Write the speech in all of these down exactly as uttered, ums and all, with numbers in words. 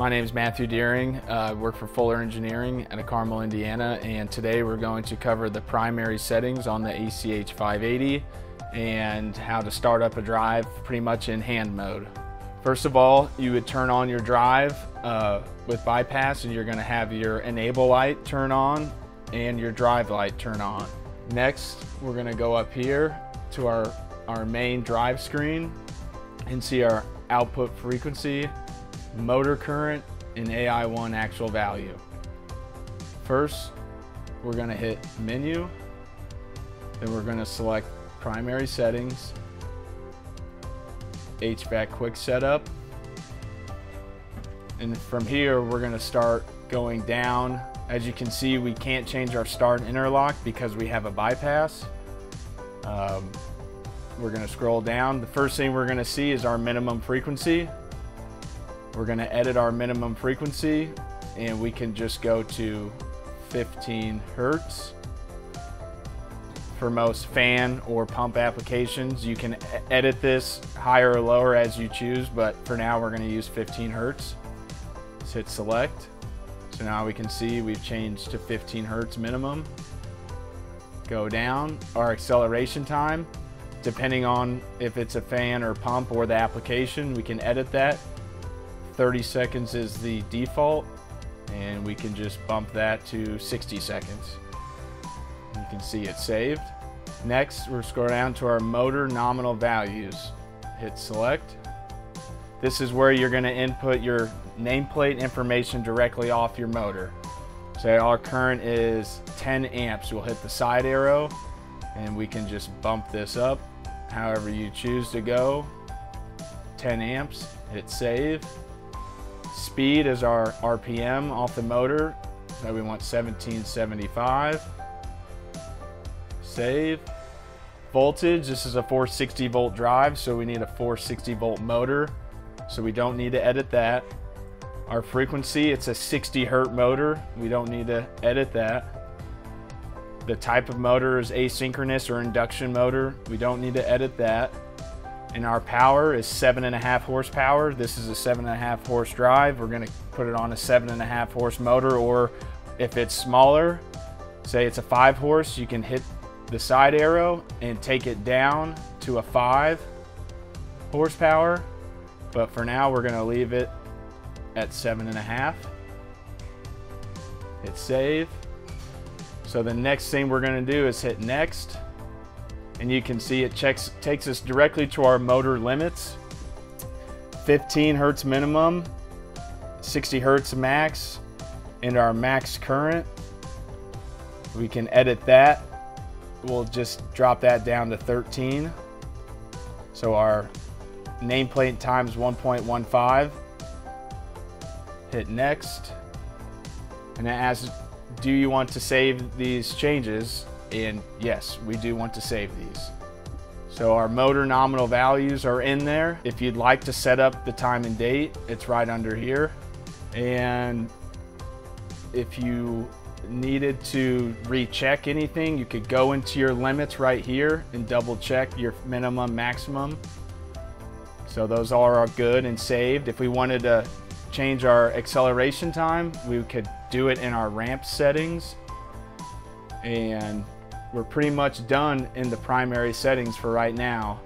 My name is Matthew Deering. Uh, I work for Fuller Engineering out of Carmel, Indiana, and today we're going to cover the primary settings on the A C H five eighty and how to start up a drive pretty much in hand mode. First of all, you would turn on your drive uh, with bypass, and you're going to have your enable light turn on and your drive light turn on. Next, we're going to go up here to our, our main drive screen and see our output frequency, motor current, and A I one actual value. First, we're going to hit menu, then we're going to select primary settings, H V A C quick setup, and from here we're going to start going down. As you can see, we can't change our start interlock because we have a bypass. Um, we're going to scroll down. The first thing we're going to see is our minimum frequency. We're going to edit our minimum frequency, and we can just go to fifteen hertz. For most fan or pump applications, you can edit this higher or lower as you choose, but for now we're going to use fifteen hertz. Let's hit select. So now we can see we've changed to fifteen hertz minimum. Go down. Our acceleration time, depending on if it's a fan or pump or the application, we can edit that. thirty seconds is the default, and we can just bump that to sixty seconds. You can see it's saved. Next, we're scrolling down to our motor nominal values. Hit select. This is where you're going to input your nameplate information directly off your motor. So our current is ten amps. We'll hit the side arrow, and we can just bump this up however you choose to go. ten amps. Hit save. Speed is our R P M off the motor, so we want seventeen seventy-five. Save. Voltage, this is a four sixty volt drive, so we need a four sixty volt motor, so we don't need to edit that. Our frequency, it's a sixty hertz motor, we don't need to edit that. The type of motor is asynchronous or induction motor, we don't need to edit that. And our power is seven and a half horsepower. This is a seven and a half horse drive. We're going to put it on a seven and a half horse motor, or if it's smaller, say it's a five horse, you can hit the side arrow and take it down to a five horsepower. But for now, we're going to leave it at seven and a half. Hit save. So the next thing we're going to do is hit next. And you can see it checks, takes us directly to our motor limits. fifteen hertz minimum, sixty hertz max, and our max current. We can edit that. We'll just drop that down to thirteen. So our nameplate times one point one five. Hit next. And it asks, do you want to save these changes? And yes, we do want to save these. So our motor nominal values are in there. If you'd like to set up the time and date, it's right under here. And if you needed to recheck anything, you could go into your limits right here and double check your minimum, maximum. So those are good and saved. If we wanted to change our acceleration time, we could do it in our ramp settings. And we're pretty much done in the primary settings for right now.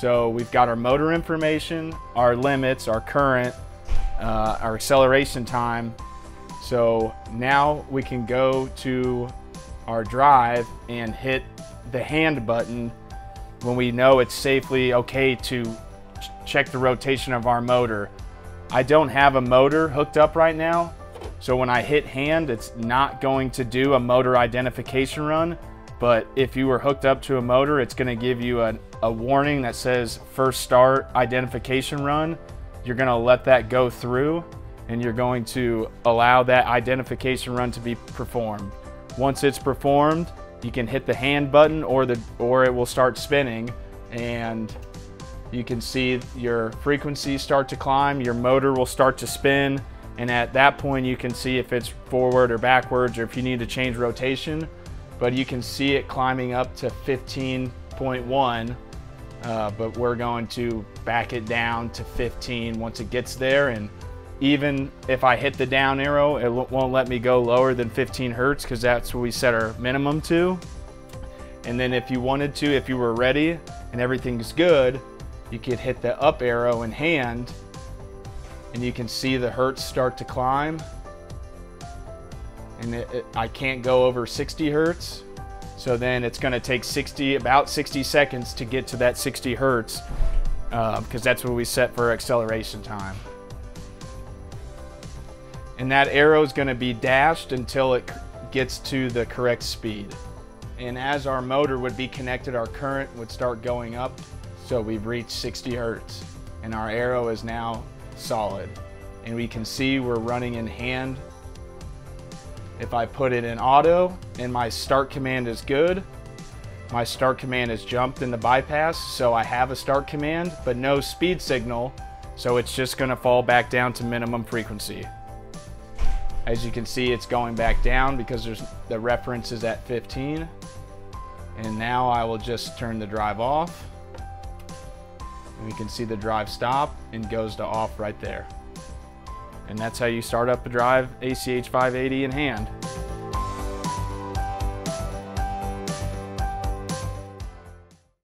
So we've got our motor information, our limits, our current, uh, our acceleration time. So now we can go to our drive and hit the hand button when we know it's safely okay to ch- check the rotation of our motor. I don't have a motor hooked up right now, so when I hit hand, it's not going to do a motor identification run, but if you were hooked up to a motor, it's gonna give you a, a warning that says first start identification run. You're gonna let that go through, and you're going to allow that identification run to be performed. Once it's performed, you can hit the hand button or, the, or it will start spinning, and you can see your frequency start to climb, your motor will start to spin, and at that point you can see if it's forward or backwards or if you need to change rotation. But you can see it climbing up to fifteen point one, uh, but we're going to back it down to fifteen once it gets there, and Even if I hit the down arrow, it won't let me go lower than fifteen hertz because that's what we set our minimum to. And then if you wanted to, if you were ready and everything's good, you could hit the up arrow in hand and you can see the hertz start to climb. And it, it, I can't go over sixty hertz. So then it's gonna take sixty, about sixty seconds to get to that sixty hertz because uh, that's what we set for acceleration time. And that arrow is going to be dashed until it gets to the correct speed. And as our motor would be connected, our current would start going up. So we've reached sixty hertz and our arrow is now solid. And we can see we're running in hand. If I put it in auto and my start command is good, my start command is jumped in the bypass. So I have a start command, but no speed signal. So it's just going to fall back down to minimum frequency. As you can see, it's going back down because there's the reference is at fifteen. And now I will just turn the drive off. And we can see the drive stop and goes to off right there. And that's how you start up a drive A C H five eighty in hand.